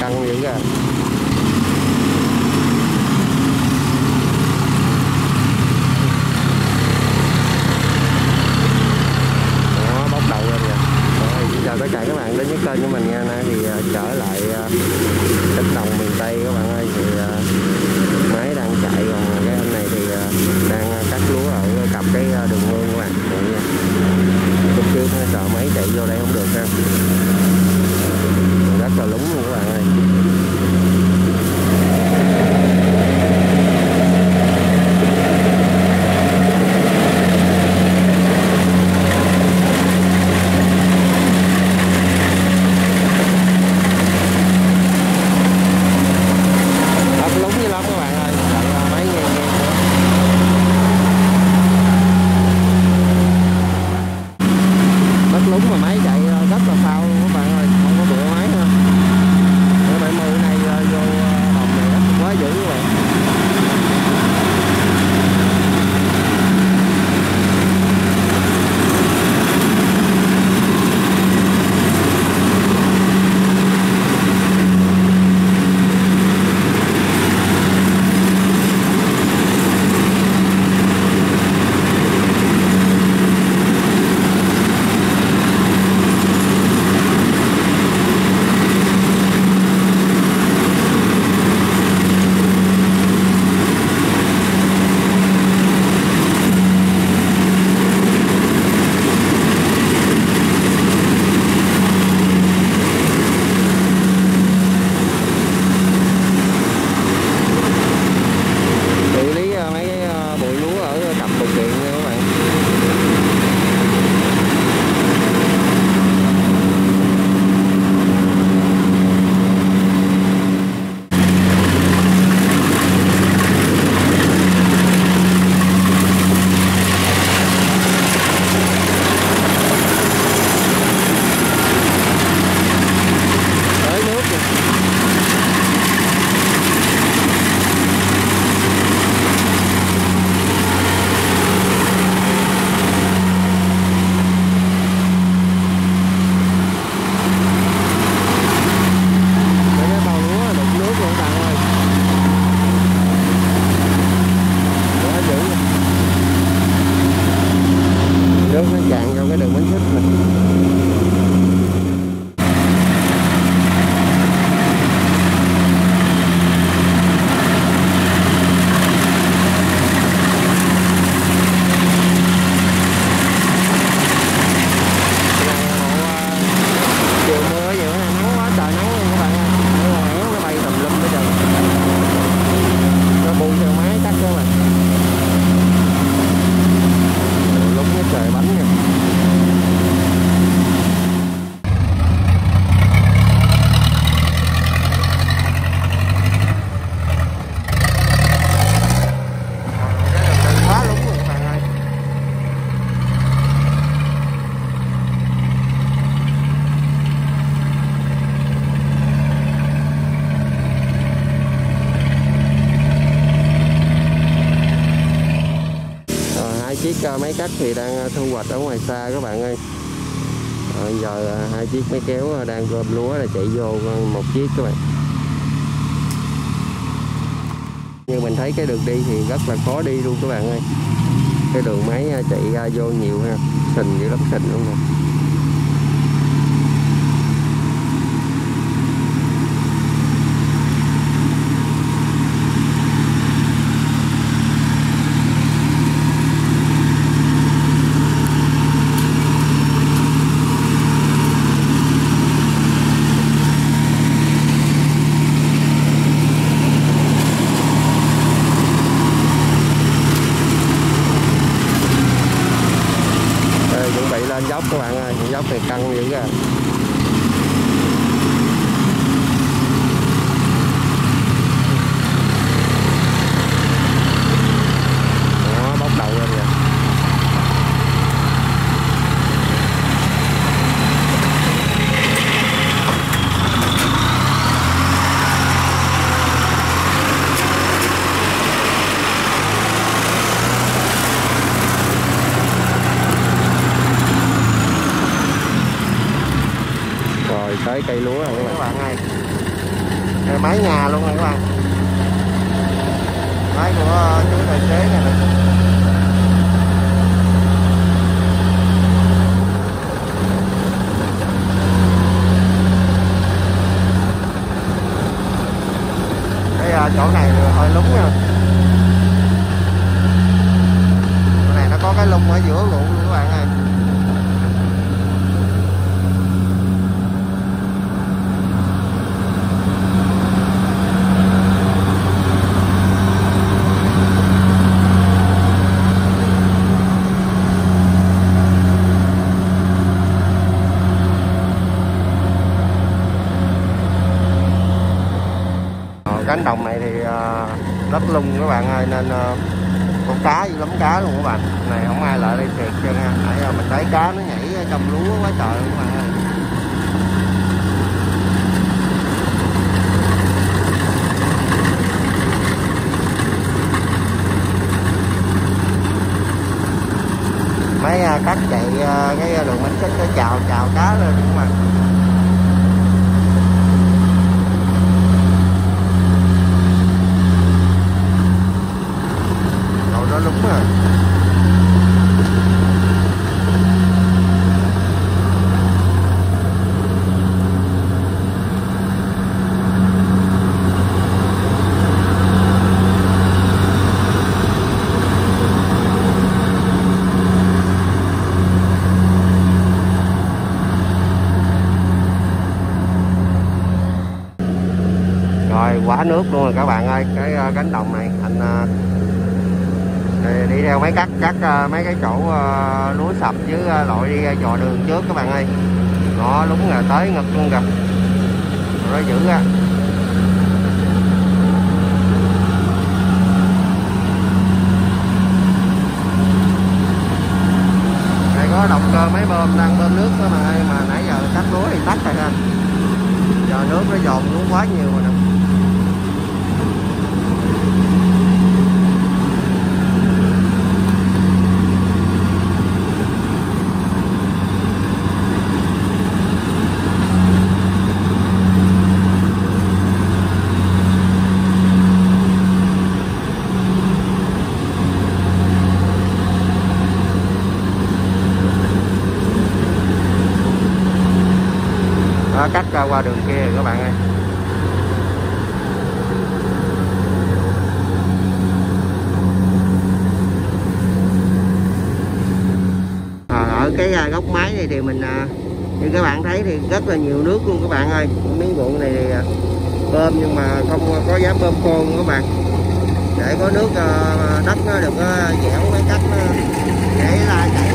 căng miếng ra. Đó, bóc đầu lên nè. Xin chào tất cả các bạn đến với kênh của mình nha. Nay thì trở lại cánh đồng miền Tây các bạn ơi. Thì máy đang chạy, còn cái anh này thì đang cắt lúa ở cặp cái đường mương các bạn. Lúc trước sợ máy chạy vô đây không được ha, rất là lúng luôn các bạn ơi. Chiếc máy cắt thì đang thu hoạch ở ngoài xa các bạn ơi. Giờ hai chiếc máy kéo đang gom lúa là chạy vô một chiếc các bạn. Như mình thấy cái đường đi thì rất là khó đi luôn các bạn ơi. Cái đường máy chạy ra vô nhiều ha, sình dữ lắm, sình luôn nè. Dốc các bạn ơi, dốc thì căng dữ ra. Đó, bóc đầu lên nè. Tới cây lúa rồi các bạn ơi. mái nhà luôn này các bạn, máy của chú tài xế này nè. Cái chỗ này hơi lúng nha, chỗ này nó có cái lung ở giữa luôn các bạn ơi. Cánh đồng này thì đất lung các bạn ơi, nên con cá dữ lắm, cá luôn các bạn. Này không ai lại đây thiệt chứ nha. Nãy giờ mình thấy cá nó nhảy trong lúa quá trời luôn các bạn ơi. Mấy cắt chạy cái đường bánh xích nó chào cá lên các bạn. Đúng rồi. Rồi quá nước luôn rồi các bạn ơi, cái cánh đồng này anh đi theo máy cắt mấy cái chỗ lúa sập chứ lội đi dò đường trước các bạn ơi, nó đúng là tới ngực luôn gặp nó dữ á. Đây có động cơ máy bơm đang bơm nước đó mà nãy giờ cắt lúa thì tắt rồi ha, giờ nước nó dồn xuống quá nhiều rồi nè. Cắt ra qua đường kia rồi các bạn ơi. Ở cái góc máy này thì mình như các bạn thấy thì rất là nhiều nước luôn các bạn ơi. Miếng ruộng này thì bơm nhưng mà không có dám bơm khô các bạn, để có nước đất nó đừng có dẻo cái cách để ra chạy